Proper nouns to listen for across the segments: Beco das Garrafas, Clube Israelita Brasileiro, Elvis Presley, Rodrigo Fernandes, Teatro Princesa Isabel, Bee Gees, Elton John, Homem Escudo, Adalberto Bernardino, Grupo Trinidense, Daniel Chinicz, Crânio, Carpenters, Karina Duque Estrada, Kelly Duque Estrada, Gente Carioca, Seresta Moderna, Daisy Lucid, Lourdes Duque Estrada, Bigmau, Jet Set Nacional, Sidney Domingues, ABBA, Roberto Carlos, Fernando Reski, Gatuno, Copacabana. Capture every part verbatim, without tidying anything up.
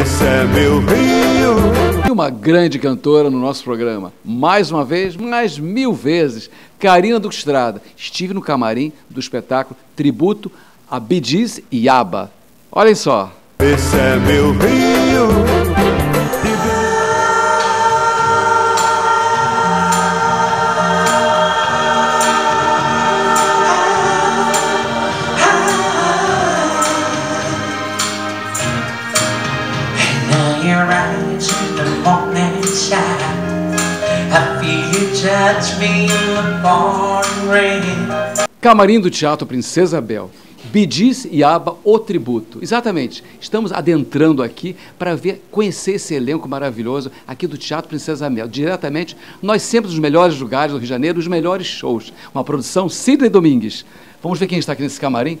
esse é meu Rio. E uma grande cantora no nosso programa, mais uma vez, mais mil vezes, Karina Duque Estrada. Estive no camarim do espetáculo Tributo a Bee Gees e ABBA. Olhem só. Esse é meu Rio. Camarim do Teatro Princesa Isabel, Bee Gees e ABBA, o tributo. Exatamente, estamos adentrando aqui para ver, conhecer esse elenco maravilhoso aqui do Teatro Princesa Isabel. Diretamente, nós sempre nos melhores lugares do Rio de Janeiro, os melhores shows. Uma produção Sidney Domingues. Vamos ver quem está aqui nesse camarim.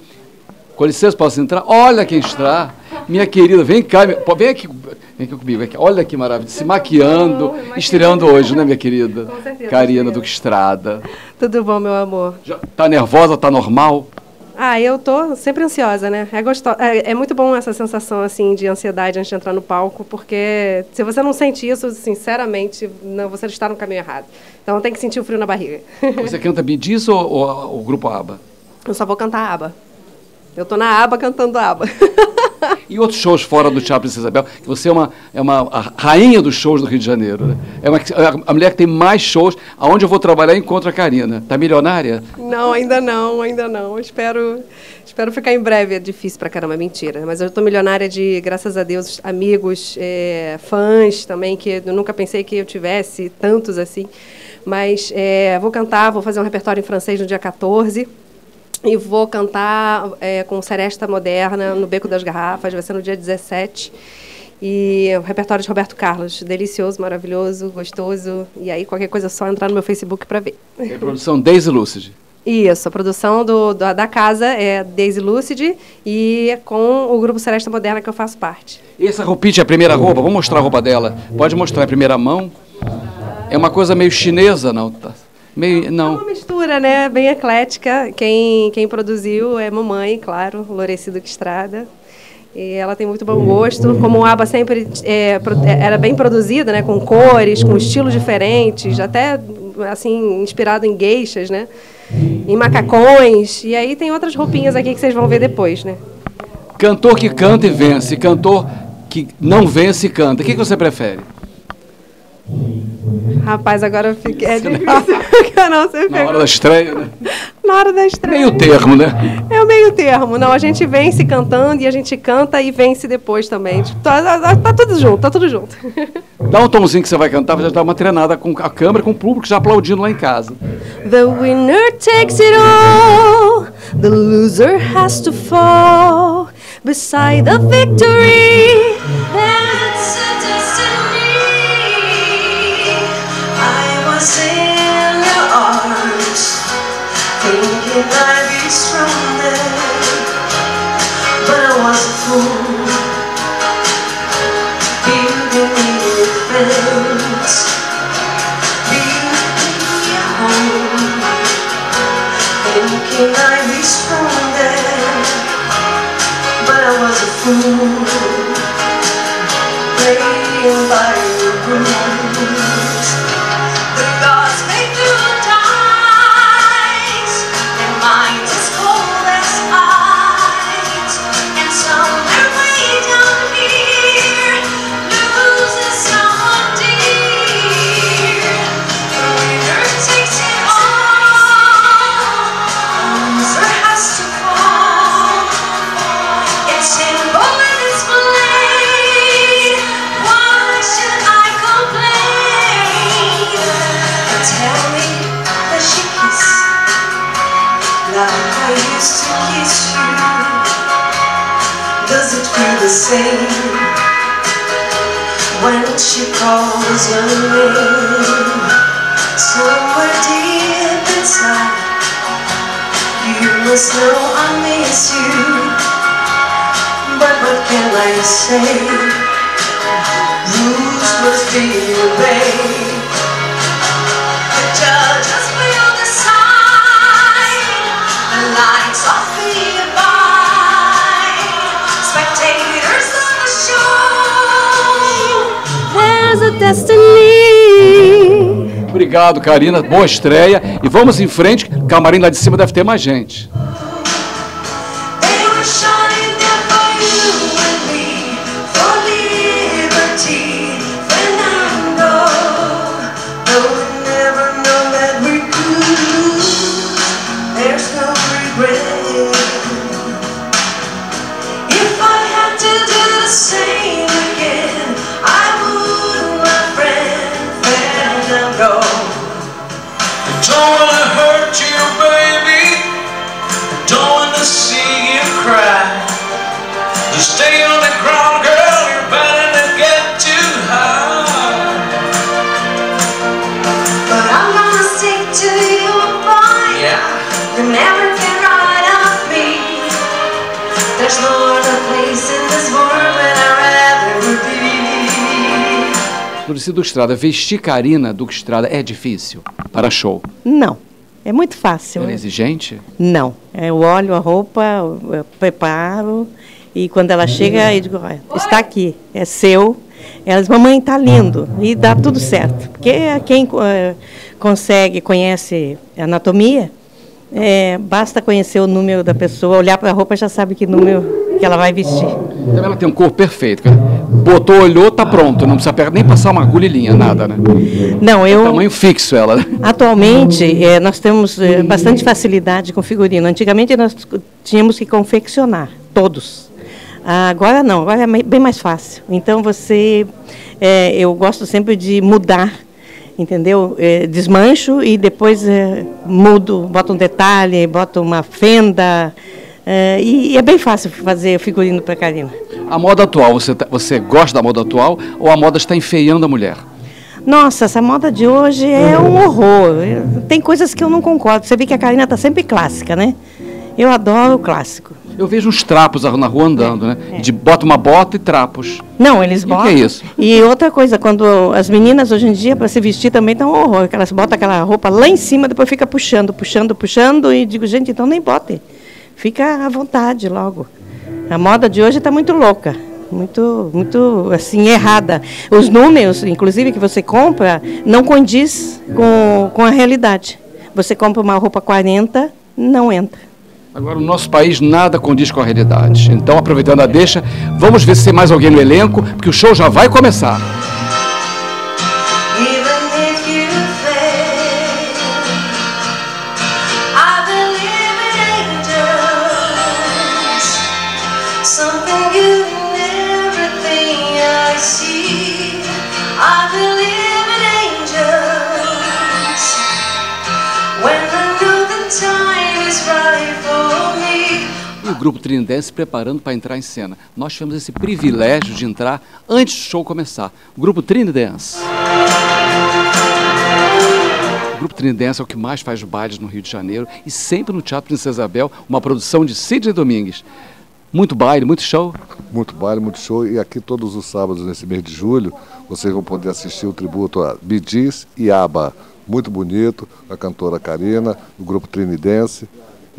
Com licença, posso entrar? Olha quem está. Minha querida, vem cá, vem aqui, vem aqui comigo, vem aqui. Olha que maravilha, se maquiando, oh, estreando hoje, né, minha querida? Com certeza. Karina Duque Estrada. Tudo bom, meu amor? Já tá nervosa, tá normal? Ah, eu tô sempre ansiosa, né? É, gostoso, é, é muito bom essa sensação, assim, de ansiedade antes de entrar no palco, porque se você não sente isso, sinceramente, não, você está no caminho errado. Então tem que sentir o frio na barriga. Você canta Bee Gees ou, ou o grupo ABBA? Eu só vou cantar ABBA. Eu tô na ABBA cantando ABBA. E outros shows fora do Teatro Princesa Isabel, que você é uma, é uma a rainha dos shows do Rio de Janeiro, né? É uma, a mulher que tem mais shows. Aonde eu vou trabalhar, encontro a Karina. Tá milionária? Não, ainda não, ainda não. Espero, espero ficar em breve. É difícil pra caramba, mentira. Mas eu tô milionária de, graças a Deus, amigos, é, fãs também, que eu nunca pensei que eu tivesse tantos assim. Mas é, vou cantar, vou fazer um repertório em francês no dia quatorze. E vou cantar é, com Seresta Moderna no Beco das Garrafas, vai ser no dia dezessete. E o repertório de Roberto Carlos, delicioso, maravilhoso, gostoso. E aí qualquer coisa é só entrar no meu Facebook para ver. É a produção Daisy Lucid. Isso, a produção do, do, da casa é Daisy Lucid e com o grupo Seresta Moderna que eu faço parte. E essa roupinha é a primeira roupa? Vou mostrar a roupa dela. Pode mostrar em primeira mão. É uma coisa meio chinesa, não? Tá. Meio, não. É uma mistura, né? Bem eclética. Quem, quem produziu é mamãe, claro, Lourdes Duque Estrada. E ela tem muito bom gosto. Como o ABBA sempre é, era bem produzida, né? Com cores, com estilos diferentes, até assim, inspirado em geixas, né? Em macacões. E aí tem outras roupinhas aqui que vocês vão ver depois, né? Cantor que canta e vence, cantor que não vence e canta. O que, que você prefere? Rapaz, agora eu fiquei... É difícil. Não, você Na hora da estreia, né? Na hora da estreia. Meio termo, né? É o meio termo. Não, a gente vence cantando e a gente canta e vence depois também. Tá, tá, tá tudo junto, tá tudo junto. Dá um tomzinho que você vai cantar, já dá uma treinada com a câmera, com o público já aplaudindo lá em casa. The winner takes it all, the loser has to fall, beside the victory. Spectators on the shore. Obrigado, Karina. Boa estreia. E vamos em frente. Camarim lá de cima deve ter mais gente. Lourdes Duque Estrada, vestir Karina Duque Estrada é difícil para show? Não, é muito fácil. Ela é exigente? Não, eu olho a roupa, eu preparo e quando ela chega eu digo, olha, está aqui, é seu. Ela diz, mamãe, está lindo e dá tudo certo. Porque quem uh, consegue, conhece anatomia, é, basta conhecer o número da pessoa, olhar para a roupa já sabe que número que ela vai vestir. Então ela tem um corpo perfeito, botou, olhou, tá pronto, não precisa nem passar uma agulha e linha, nada, né? Não, eu... É tamanho fixo ela. Atualmente, é, nós temos é, bastante facilidade com figurino. Antigamente nós tínhamos que confeccionar, todos. Agora não, agora é bem mais fácil. Então você, é, eu gosto sempre de mudar, entendeu? É, desmancho e depois é, mudo, boto um detalhe, boto uma fenda... É, e é bem fácil fazer figurino para Karina. A moda atual, você, você gosta da moda atual ou a moda está enfeiando a mulher? Nossa, essa moda de hoje é um horror. Tem coisas que eu não concordo. Você vê que a Karina está sempre clássica, né? Eu adoro o clássico. Eu vejo uns trapos na rua andando, né? É. De bota uma bota e trapos. Não, eles botam. E o que é isso? E outra coisa, quando as meninas hoje em dia, para se vestir também, estão um horror. Elas botam aquela roupa lá em cima, depois fica puxando, puxando, puxando. E digo, gente, então nem botem. Fica à vontade logo. A moda de hoje está muito louca, muito, muito assim, errada. Os números, inclusive, que você compra, não condiz com, com a realidade. Você compra uma roupa quarenta, não entra. Agora, o nosso país nada condiz com a realidade. Então, aproveitando a deixa, vamos ver se tem mais alguém no elenco, porque o show já vai começar. Grupo Trinidense preparando para entrar em cena. Nós tivemos esse privilégio de entrar antes do show começar. Grupo Trinidense. O Grupo Trinidense é o que mais faz bailes no Rio de Janeiro e sempre no Teatro Princesa Isabel, uma produção de Sidney Domingues. Muito baile, muito show? Muito baile, muito show. E aqui todos os sábados, nesse mês de julho, vocês vão poder assistir o tributo a Bee Gees e ABBA. Muito bonito, a cantora Karina, do Grupo Trinidense.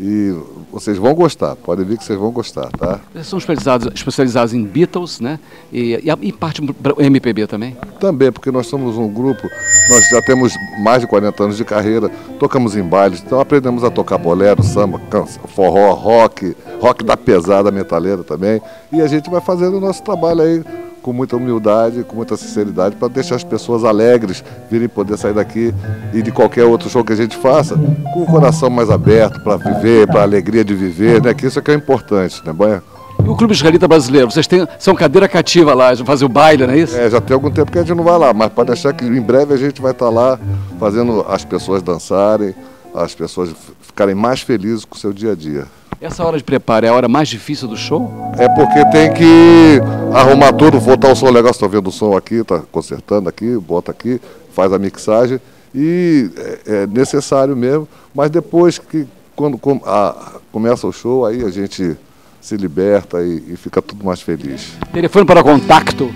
E vocês vão gostar, podem ver que vocês vão gostar, tá? Eles são especializados, especializados em Beatles, né? E, e, e parte M P B também? Também, porque nós somos um grupo, nós já temos mais de quarenta anos de carreira, tocamos em bailes, então aprendemos a tocar bolero, samba, cansa, forró, rock, rock da pesada, metaleira também. E a gente vai fazendo o nosso trabalho aí com muita humildade, com muita sinceridade, para deixar as pessoas alegres, virem poder sair daqui e de qualquer outro show que a gente faça, com o coração mais aberto para viver, para a alegria de viver, né? Que isso é que é importante, né, Banha? E o Clube Israelita Brasileiro, vocês têm, são cadeira cativa lá, já fazem o baile, não é isso? É, já tem algum tempo que a gente não vai lá, mas pode achar que em breve a gente vai estar lá fazendo as pessoas dançarem, as pessoas ficarem mais felizes com o seu dia a dia. Essa hora de preparo é a hora mais difícil do show? É porque tem que arrumar tudo, botar o som legal, você está vendo o som aqui, está consertando aqui, bota aqui, faz a mixagem e é necessário mesmo, mas depois que quando a, começa o show, aí a gente se liberta e, e fica tudo mais feliz. Telefone para contato?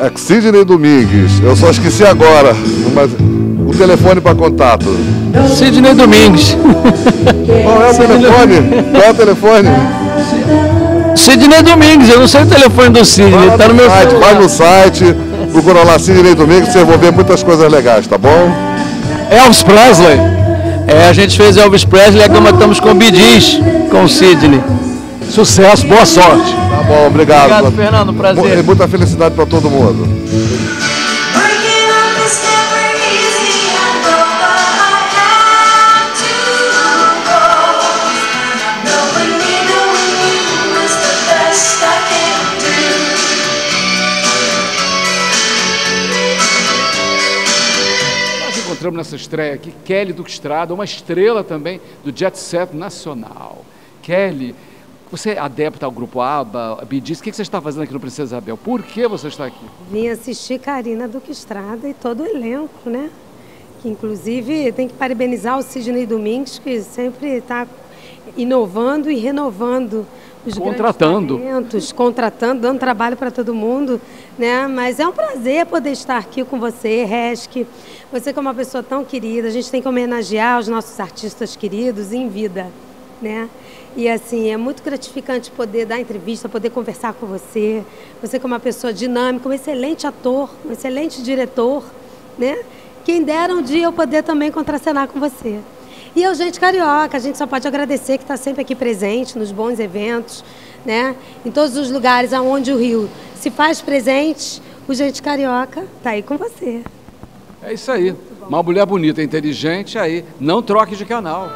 É Sidney Domingues, eu só esqueci agora, mas... O telefone para contato. Sidney Domingues. Qual é o telefone? Qual é o telefone? Sidney Domingues, eu não sei o telefone do Sidney. Está no meu site, vai no site, Procura lá Sidney Domingues, você vai ver muitas coisas legais, tá bom? Elvis Presley. É, a gente fez Elvis Presley, agora estamos com Bee Gees, com Sidney. Sucesso, boa sorte. Tá bom, obrigado. Obrigado, Fernando, prazer. E muita felicidade para todo mundo. Entramos nessa estreia aqui, Kelly Duque Estrada, uma estrela também do Jet Set Nacional. Kelly, você é adepta ao grupo ABBA, Bee Gees, o que você está fazendo aqui no Princesa Isabel? Por que você está aqui? Vim assistir Karina Duque Estrada e todo o elenco, né? Que, inclusive, tem que parabenizar o Sidney Domingues, que sempre está inovando e renovando os contratando. grandes talentos, contratando, dando trabalho para todo mundo, né? Mas é um prazer poder estar aqui com você, Reski. Você que é uma pessoa tão querida, a gente tem que homenagear os nossos artistas queridos em vida, né? E assim, é muito gratificante poder dar entrevista, poder conversar com você. Você que é uma pessoa dinâmica, um excelente ator, um excelente diretor, né? Quem dera um dia eu poder também contracenar com você. E a Gente Carioca, a gente só pode agradecer que está sempre aqui presente nos bons eventos, né? Em todos os lugares onde o Rio se faz presente, o Gente Carioca está aí com você. É isso aí. Uma mulher bonita, inteligente, aí. Não troque de canal.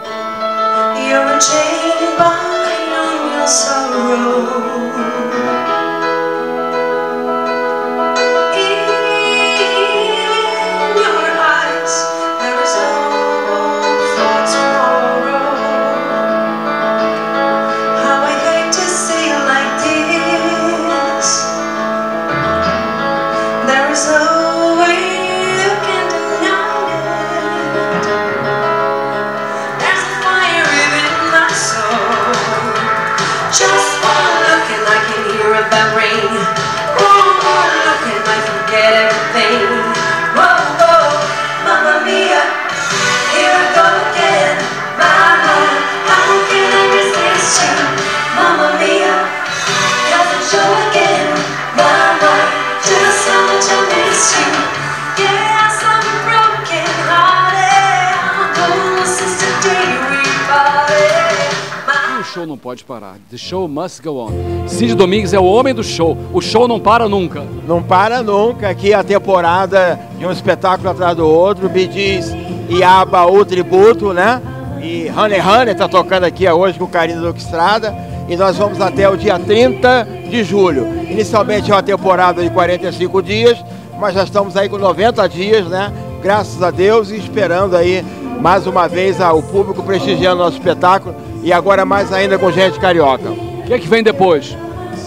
O show não pode parar. The show must go on. Sidney Domingues é o homem do show. O show não para nunca. Não para nunca. Aqui a temporada de um espetáculo atrás do outro. Bee Gees e ABBA, o tributo, né? E Honey Honey está tocando aqui hoje com Karina Duque Estrada. E nós vamos até o dia trinta de julho. Inicialmente é uma temporada de quarenta e cinco dias, mas já estamos aí com noventa dias, né? Graças a Deus, e esperando aí mais uma vez o público prestigiando o nosso espetáculo. E agora mais ainda com Gente Carioca. O que é que vem depois?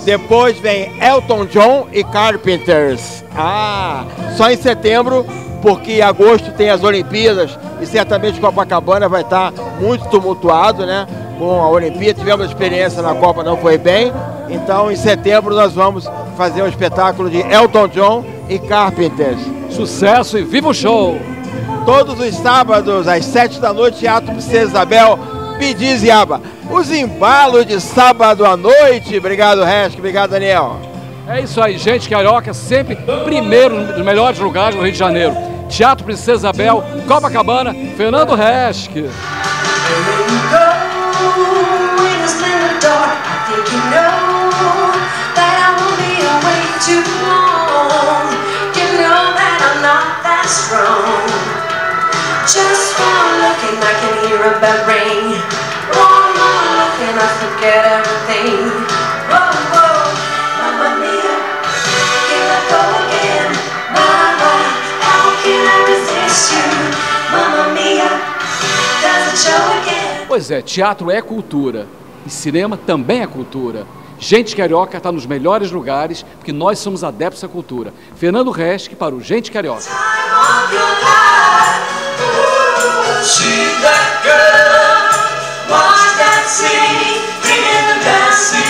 Depois vem Elton John e Carpenters. Ah, só em setembro, porque em agosto tem as Olimpíadas e certamente Copacabana vai estar muito tumultuado, né? Com a Olimpíada, tivemos experiência na Copa, não foi bem. Então em setembro nós vamos fazer um espetáculo de Elton John e Carpenters. Sucesso e viva o show! Todos os sábados, às sete da noite, Teatro Princesa Isabel, Bee Gees e ABBA. Os embalos de sábado à noite. Obrigado, Reski. Obrigado, Daniel. É isso aí, Gente Carioca, sempre primeiro nos melhores lugares no Rio de Janeiro. Teatro Princesa Isabel, Copacabana, Fernando Reski. That rain, one more look and I forget everything. Whoa, whoa, Mamma Mia, here I go again. My, my, how can I resist you? Mamma Mia, does it show again? Pois é, teatro é cultura e cinema também é cultura. Gente Carioca está nos melhores lugares porque nós somos adeptos à cultura. Fernando Reski para o Gente Carioca. She's that girl, watch that scene, bringing the best.